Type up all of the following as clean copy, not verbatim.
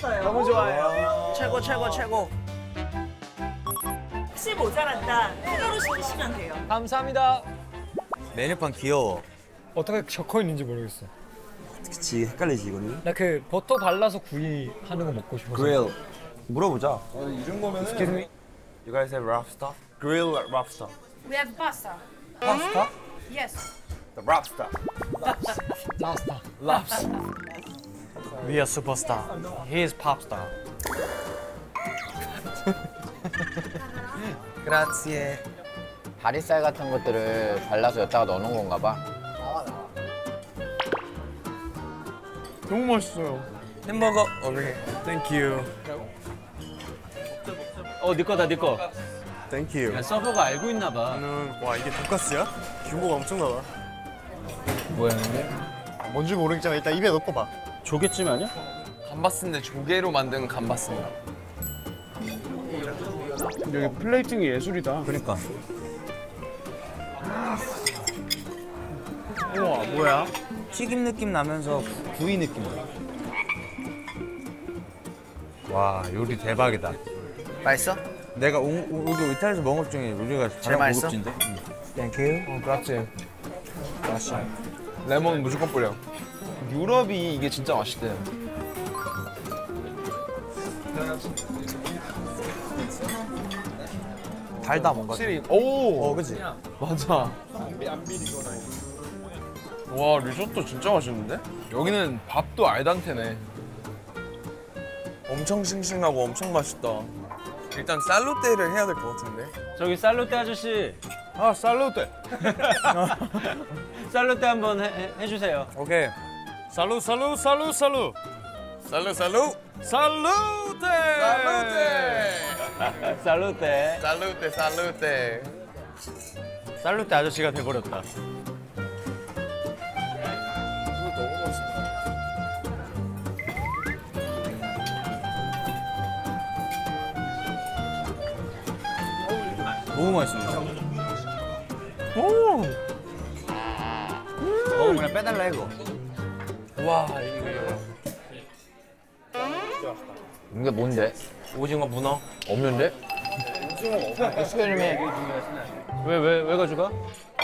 좋았어요. 너무 좋아요. 최고, 최고, 최고. 혹시 모자란다. 새로 시키시면 돼요. 감사합니다. 메뉴판 귀여워. 어떻게 적혀 있는지 모르겠어. 그치, 헷갈리지, 이거는. 나 그 버터 발라서 구이 하는 거 먹고 싶어서. 그래요. 물어보자. 이런 거면은. Excuse me. You guys have lobster? Grilled lobster. We have pasta. Pasta? Yes. The lobster. Lobster. Lobster. We are superstar. He is pop star. Grazie. 다리살 같은 것들을 발라서 여기다가 넣는 건가 봐. 너무 맛있어요. 햄버거. 오케이. Thank you. 네 거다, 네 거. Thank you. 야, 서버가 알고 있나 봐. 와, 이게 돈까스야? 규모가 엄청나다. 뭐야, 근데? 뭔지 모르겠지만 일단 입에 넣고 봐. 조개찜 아니야? 감바스인데 조개로 만든 감바스입니다. 근데 여기 플레이팅이 예술이다. 그러니까. 우와, 뭐야? 튀김 느낌 나면서 구이 느낌 나. 와, 요리 대박이다. 맛있어? 내가 오늘 이탈리아에서 먹은 것 중에 요리가 가장 고급진데? Thank you. 그렇지. 맛있어. 레몬 무조건 뿌려. 유럽이 이게 진짜 맛있대. 달다 뭔가. 확실히. 오. 그렇지. 맞아. 와, 리조또 진짜 맛있는데? 여기는 밥도 알단테네. 엄청 싱싱하고 엄청 맛있다. 일단 살로떼를 해야 될 것 같은데. 저기 살로떼 아저씨. 아, 살로떼. 살로떼 한번 해주세요. 오케이. 살루 살루 살루 살루. 살루 살루. 살로떼. 살로떼. 살로떼. 살로떼 살로떼. 살로떼 아저씨가 돼버렸다. 너무 맛있습니다. 오! 그냥 빼달라 이거. 와, 이거. 이게 뭔데? 오징어 문어? 없는데? 오징어 없어. 스페인에. 왜 가져가?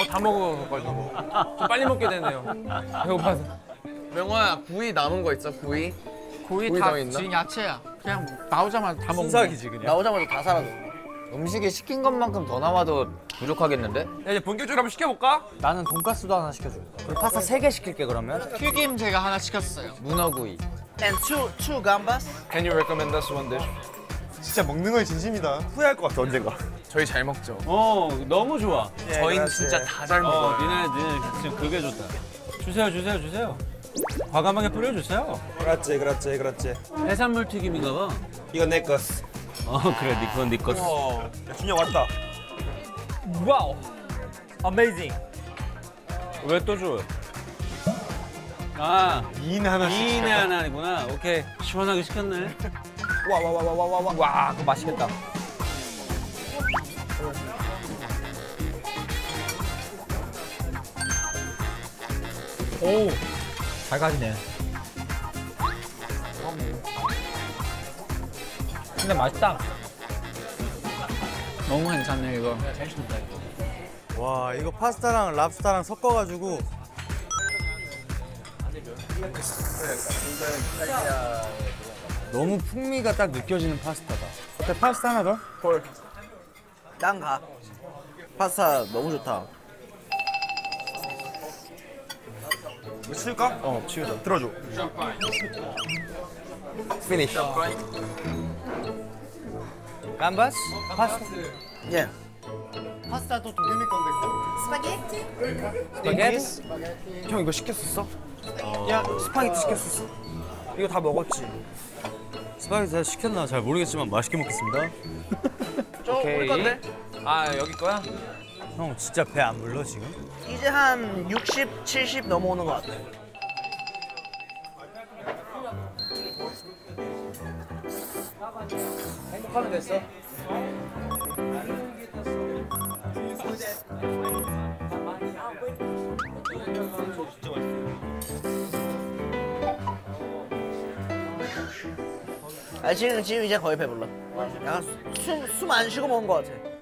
다 먹어가지고. 좀 빨리 먹게 되네요. 배고파서. 명호야, 구이 남은 거 있어? 구이? 구이 다 있나? 지금 야채야. 그냥 나오자마자 다 먹는 거. 순삭이지 그냥. 나오자마자 다 사라져. 음식에 시킨 것만큼 더 남아도 부족하겠는데? 야, 이제 본격적으로 한번 시켜볼까? 나는 돈가스도 하나 시켜줘. 그럼 파스타 3개 시킬게, 그러면. 튀김 제가 하나 시켰어요. 문어구이. And two gambas. Can you recommend us one dish? 진짜 먹는 거에 진심이다. 후회할 것 같아, 언젠가. 저희 잘 먹죠? 너무 좋아. 예, 저희는 진짜 다 잘 먹어. 니네 지금 그게 좋다. 주세요. 과감하게 뿌려주세요. 그렇지. 해산물 튀김인가 봐. 이거 내 것. 그래, 그건 네 것. 준영 왔다. 와우, amazing. 왜 또 줘? 미인 하나. 미인의 하나구나. 오케이, 시원하게 시켰네. 와, 그거 맛있겠다. 오, 잘 가지네. 근데 맛있다. 너무 괜찮네 이거. 잘 씹는다 이거. 와, 이거 파스타랑 랍스타랑 섞어가지고. 너무 풍미가 딱 느껴지는 파스타다. 어때, 파스타 하나 더? 콜. 난 가. 파스타 너무 좋다. 이거 치울까? 치우자. 들어줘. 피니쉬. 감바스? 파스타? 예. 파스타도 독일미 건데. 스파게티? 스파게티? 형 이거 시켰었어? 야, 스파게티 시켰었어? 이거 다 먹었지? 스파게티 다 시켰나 잘 모르겠지만 맛있게 먹겠습니다. 오케이. 우리 건데? 여기 거야? 형 진짜 배 안 불러 지금? 이제 한 60, 70 넘어오는 것 같아. 행복하면 됐어. 아 지금 이제 거의 배불러. 아, 약간 숨 안 쉬고 먹은 것 같아.